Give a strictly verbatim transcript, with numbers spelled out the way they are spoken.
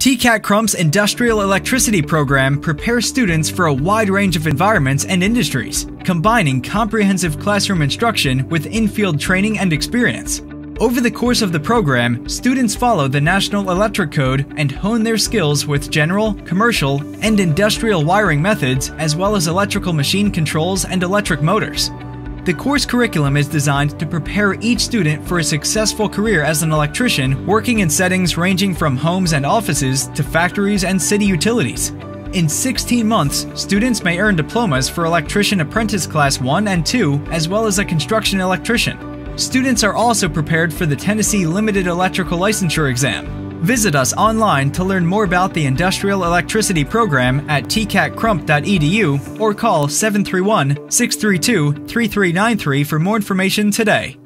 T C A T Crump's Industrial Electricity program prepares students for a wide range of environments and industries, combining comprehensive classroom instruction with in-field training and experience. Over the course of the program, students follow the National Electric Code and hone their skills with general, commercial, and industrial wiring methods, as well as electrical machine controls and electric motors. The course curriculum is designed to prepare each student for a successful career as an electrician, working in settings ranging from homes and offices to factories and city utilities. In sixteen months, students may earn diplomas for Electrician Apprentice Class one and two, as well as a construction electrician. Students are also prepared for the Tennessee Limited Electrical Licensure exam. Visit us online to learn more about the Industrial Electricity program at t c a t crump dot e d u or call seven three one, six three two, three three nine three for more information today.